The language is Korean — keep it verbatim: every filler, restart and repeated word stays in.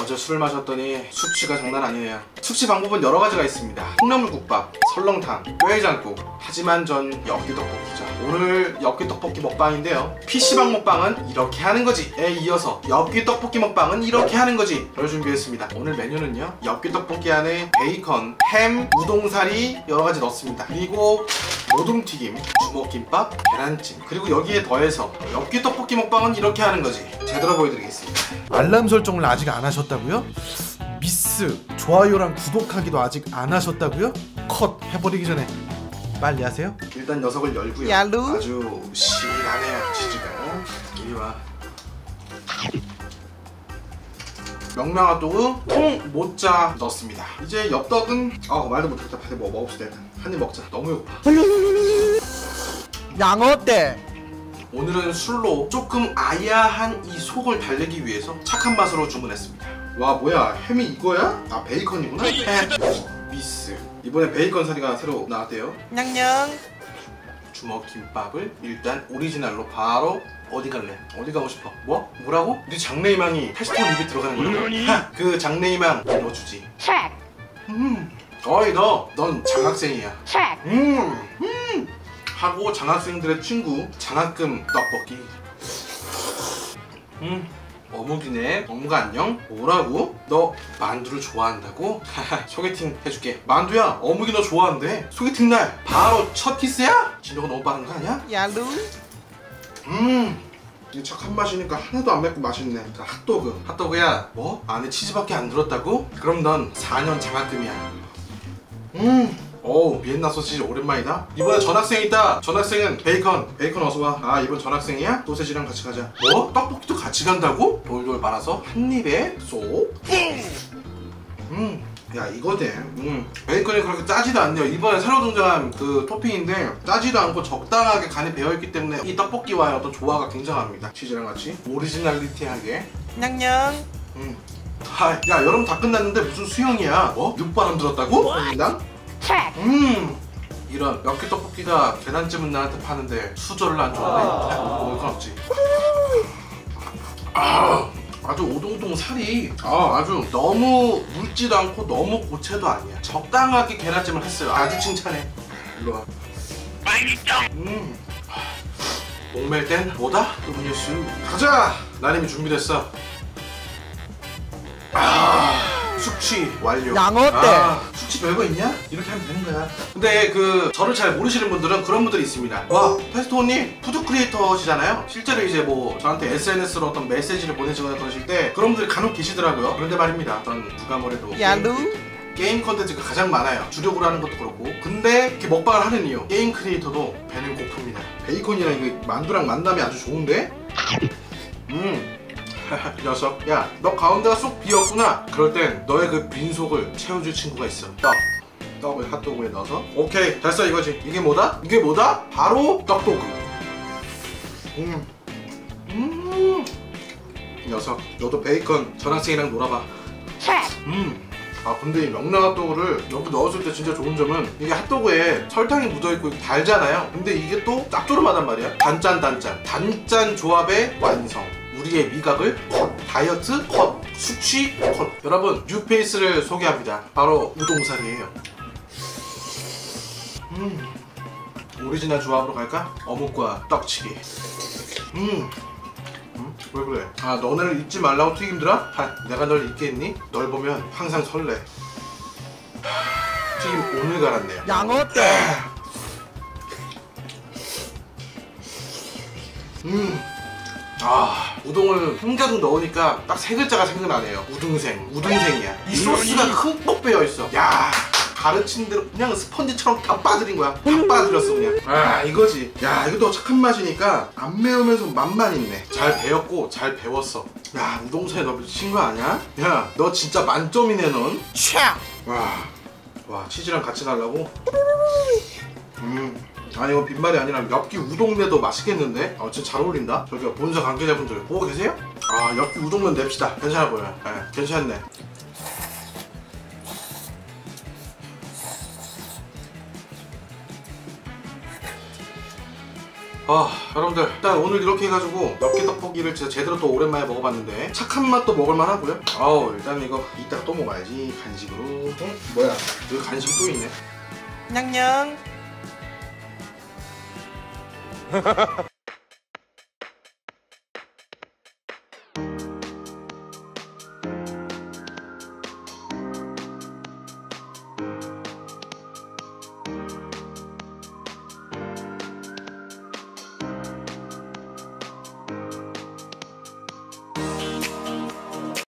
어제 술 마셨더니 숙취가 장난 아니에요. 숙취 방법은 여러 가지가 있습니다. 콩나물국밥, 설렁탕, 뼈해장국. 하지만 전 엽기떡볶이죠. 오늘 엽기떡볶이 먹방인데요, 피씨방 먹방은 이렇게 하는 거지 에 이어서 엽기떡볶이 먹방은 이렇게 하는 거지 를 준비했습니다. 오늘 메뉴는요, 엽기떡볶이 안에 베이컨, 햄, 우동사리 여러 가지 넣었습니다. 그리고 모둠튀김, 주먹김밥, 계란찜, 그리고 여기에 더해서 엽기떡볶이 먹방은 이렇게 하는 거지 제대로 보여드리겠습니다. 알람 설정을 아직 안 하셨다고요? 미스, 좋아요랑 구독하기도 아직 안 하셨다고요? 컷! 해버리기 전에 빨리 하세요. 일단 녀석을 열고요. 야루. 아주 시원하네요. 치즈가. 이리와. 명랑핫도그 통 모짜 넣었습니다. 이제 엽떡은 어 말도 못했다. 빨리 뭐 먹읍시다. 한 입 먹자. 너무 배고파. 양어때. 오늘은 술로 조금 아야한 이 속을 달래기 위해서 착한 맛으로 주문했습니다. 와 뭐야, 햄이 이거야? 아 베이컨이구나. 미스, 이번에 베이컨 사리가 새로 나왔대요. 냥냥. 주먹김밥을 일단 오리지널로 바로. 어디 갈래? 어디 가고 싶어? 뭐? 뭐라고? 네 장래희망이 테스트한 입에 들어가는 거야. 그 장래희망 넣어주지. 체크. 음. 어이 너, 넌 장학생이야. 체크. 음. 음. 하고 장학생들의 친구 장학금 떡볶이. 음. 어묵이네. 어묵 안녕? 뭐라고? 너 만두를 좋아한다고? 소개팅 해줄게. 만두야, 어묵이 너 좋아한대. 소개팅 날 바로 첫 키스야? 진도가 너무 빠른 거 아니야? 야루. 음, 이 착한 맛이니까 하나도 안 맵고 맛있네. 그러니까 핫도그. 핫도그야, 뭐? 안에 치즈밖에 안 들었다고? 그럼 넌 사 년 장학금이야. 음, 어우 비엔나 소시지 오랜만이다. 이번에 전학생 있다. 전학생은 베이컨. 베이컨 어서와. 아 이번 전학생이야? 소시지랑 같이 가자. 뭐? 떡볶이도 같이 간다고? 돌돌 말아서 한 입에 쏙. 음. 야 이거네. 음. 베이컨이 그렇게 짜지도 않네요. 이번에 새로 등장한 그 토핑인데 짜지도 않고 적당하게 간이 배어있기 때문에 이 떡볶이와의 어떤 조화가 굉장합니다. 치즈랑 같이 오리지널리티하게. 냥냥. 음. 하이. 야 여름 다 끝났는데 무슨 수영이야? 뭐? 육바람 들었다고? 인당? 음. 이런 엽기떡볶이가 계란찜은 나한테 파는데 수저를 안 좋아해. 먹을 건 없지. 아. 아주 오동통 살이 아, 아주 너무 묽지도 않고 너무 고체도 아니야. 적당하게 계란찜을 했어요. 아주 칭찬해. 일로와. 음. 목멜 땐 뭐다? 음료수. 가자! 나님이 준비됐어. 아, 숙취 완료. 양어때. 아, 숙취 별거 있냐? 이렇게 하면 되는 거야. 근데 그 저를 잘 모르시는 분들은 그런 분들이 있습니다. 와, 페스토 언니 푸드 크리에이터시잖아요. 실제로 이제 뭐 저한테 에스엔에스로 어떤 메시지를 보내시거나 그러실 때 그런 분들이 간혹 계시더라고요. 그런데 말입니다, 전 누가 뭐래도 게임 컨텐츠가 가장 많아요. 주력으로 하는 것도 그렇고. 근데 이렇게 먹방을 하는 이유, 게임 크리에이터도 배는 고픕니다. 베이컨이랑 이거 만두랑 만남이 아주 좋은데? 음. 녀석, 야 너 가운데가 쏙 비었구나. 그럴 땐 너의 그 빈속을 채워줄 친구가 있어. 떡. 떡을 핫도그에 넣어서. 오케이 됐어 이거지. 이게 뭐다? 이게 뭐다? 바로 떡도그. 음. 음. 녀석, 너도 베이컨 전학생이랑 놀아봐. 음. 아 근데 이 명랑 핫도그를 여기 넣었을 때 진짜 좋은 점은 이게 핫도그에 설탕이 묻어있고 달잖아요. 근데 이게 또 짭조름하단 말이야. 단짠 단짠 단짠 조합의 완성. 우리의 미각을 컷, 다이어트 컷, 숙취 컷. 여러분, 뉴페이스를 소개합니다. 바로 우동사리예요. 음, 오리지널 조합으로 갈까? 어묵과 떡치기. 음, 음, 왜 그래? 아, 너네를 잊지 말라고 튀김들아? 하, 내가 널 잊게 했니? 널 보면 항상 설레. 튀김 오늘 갈았네요. 양어때. 음. 아, 우동을 한 가득 넣으니까 딱 세 글자가 생각나네요. 우등생. 우등생이야. 이 소스가 흠뻑 배어있어. 야, 가르친 대로 그냥 스펀지처럼 다 빠뜨린 거야. 다 빠뜨렸어 그냥. 아, 이거지. 야, 이것도 착한 맛이니까 안 매우면서 맛만 있네. 잘 배웠고 잘 배웠어. 야, 우동생이 너 미친 거 아니야? 야, 너 진짜 만점이네 넌. 와, 와 치즈랑 같이 달라고? 음. 아니 이거 빈말이 아니라 엽기 우동면도 맛있겠는데? 아 진짜 잘 어울린다. 저기 본사 관계자분들 보고 계세요? 아 엽기 우동면 냅시다. 괜찮아 보여요. 예, 네, 괜찮네. 아 아 여러분들, 일단 오늘 이렇게 해가지고 엽기떡볶이를 진짜 제대로 또 오랜만에 먹어봤는데 착한 맛도 먹을만 하고요. 아우 일단 이거 이따가 또 먹어야지 간식으로. 어? 뭐야, 여기 간식 또 있네. 냥냥.